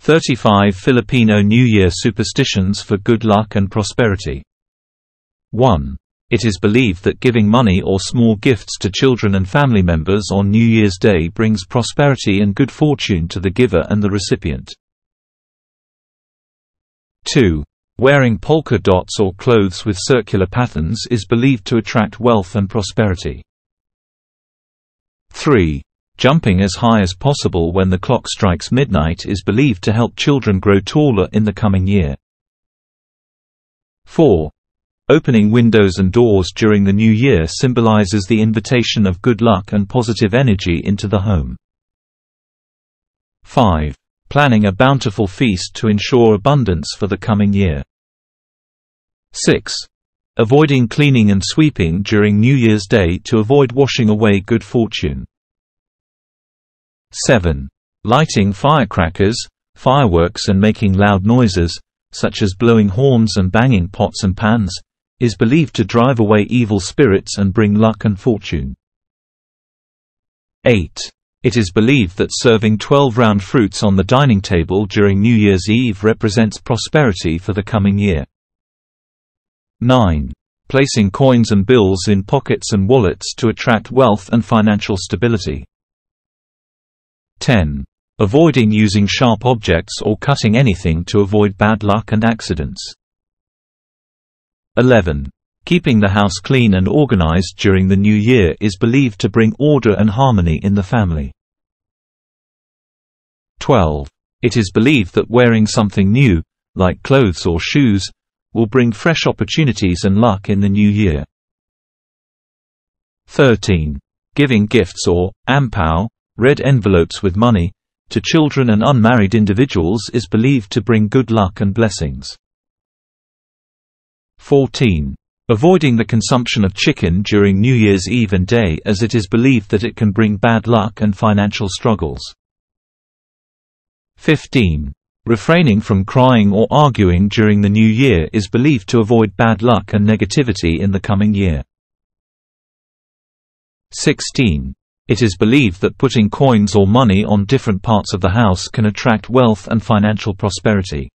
35 Filipino New Year superstitions for good luck and prosperity. 1. It is believed that giving money or small gifts to children and family members on New Year's Day brings prosperity and good fortune to the giver and the recipient. 2. Wearing polka dots or clothes with circular patterns is believed to attract wealth and prosperity. 3. Jumping as high as possible when the clock strikes midnight is believed to help children grow taller in the coming year. 4. Opening windows and doors during the new year symbolizes the invitation of good luck and positive energy into the home. 5. Planning a bountiful feast to ensure abundance for the coming year. 6. Avoiding cleaning and sweeping during New Year's Day to avoid washing away good fortune. 7. Lighting firecrackers, fireworks and making loud noises, such as blowing horns and banging pots and pans, is believed to drive away evil spirits and bring luck and fortune. 8. It is believed that serving 12 round fruits on the dining table during New Year's Eve represents prosperity for the coming year. 9. Placing coins and bills in pockets and wallets to attract wealth and financial stability. 10. Avoiding using sharp objects or cutting anything to avoid bad luck and accidents. 11. Keeping the house clean and organized during the new year is believed to bring order and harmony in the family. 12. It is believed that wearing something new, like clothes or shoes, will bring fresh opportunities and luck in the new year. 13. Giving gifts or ampow, red envelopes with money, to children and unmarried individuals is believed to bring good luck and blessings. 14. Avoiding the consumption of chicken during New Year's Eve and Day, as it is believed that it can bring bad luck and financial struggles. 15. Refraining from crying or arguing during the new year is believed to avoid bad luck and negativity in the coming year. 16. It is believed that putting coins or money on different parts of the house can attract wealth and financial prosperity.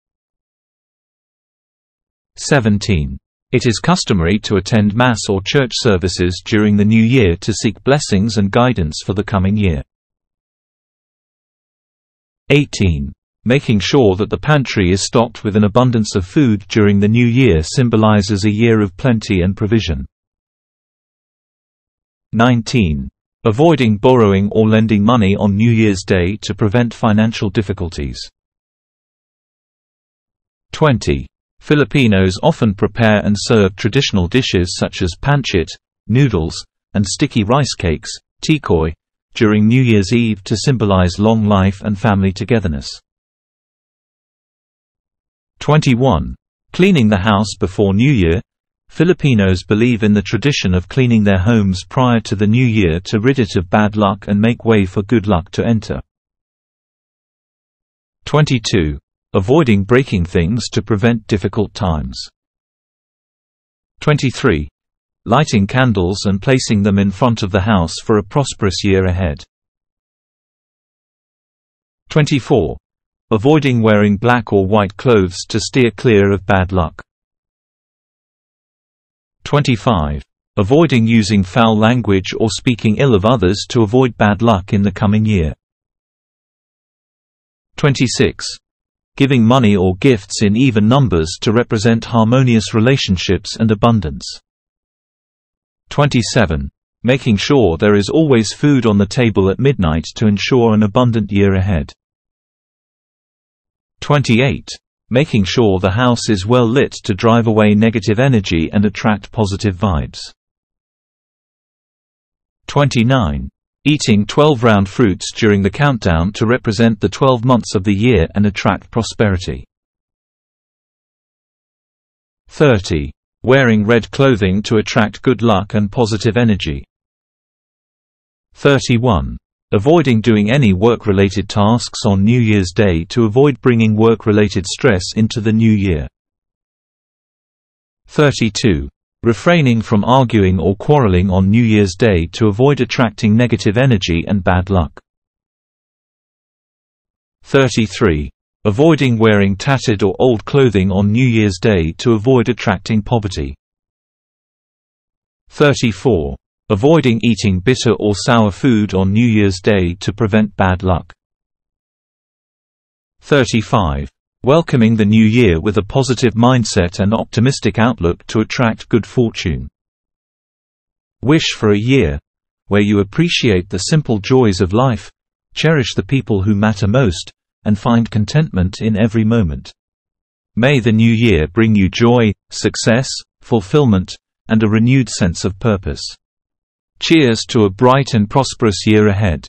17. It is customary to attend Mass or church services during the new year to seek blessings and guidance for the coming year. 18. Making sure that the pantry is stocked with an abundance of food during the new year symbolizes a year of plenty and provision. 19. Avoiding borrowing or lending money on New Year's Day to prevent financial difficulties. 20. Filipinos often prepare and serve traditional dishes such as pancit, noodles, and sticky rice cakes, tikoy, during New Year's Eve to symbolize long life and family togetherness. 21. Cleaning the house before New Year. Filipinos believe in the tradition of cleaning their homes prior to the new year to rid it of bad luck and make way for good luck to enter. 22. Avoiding breaking things to prevent difficult times. 23. Lighting candles and placing them in front of the house for a prosperous year ahead. 24. Avoiding wearing black or white clothes to steer clear of bad luck. 25. Avoiding using foul language or speaking ill of others to avoid bad luck in the coming year. 26. Giving money or gifts in even numbers to represent harmonious relationships and abundance. 27. Making sure there is always food on the table at midnight to ensure an abundant year ahead. 28. Making sure the house is well lit to drive away negative energy and attract positive vibes. 29. Eating 12 round fruits during the countdown to represent the 12 months of the year and attract prosperity. 30. Wearing red clothing to attract good luck and positive energy. 31. Avoiding doing any work-related tasks on New Year's Day to avoid bringing work-related stress into the new year. 32. Refraining from arguing or quarreling on New Year's Day to avoid attracting negative energy and bad luck. 33. Avoiding wearing tattered or old clothing on New Year's Day to avoid attracting poverty. 34. Avoiding eating bitter or sour food on New Year's Day to prevent bad luck. 35. Welcoming the new year with a positive mindset and optimistic outlook to attract good fortune. Wish for a year where you appreciate the simple joys of life, cherish the people who matter most, and find contentment in every moment. May the new year bring you joy, success, fulfillment, and a renewed sense of purpose. Cheers to a bright and prosperous year ahead.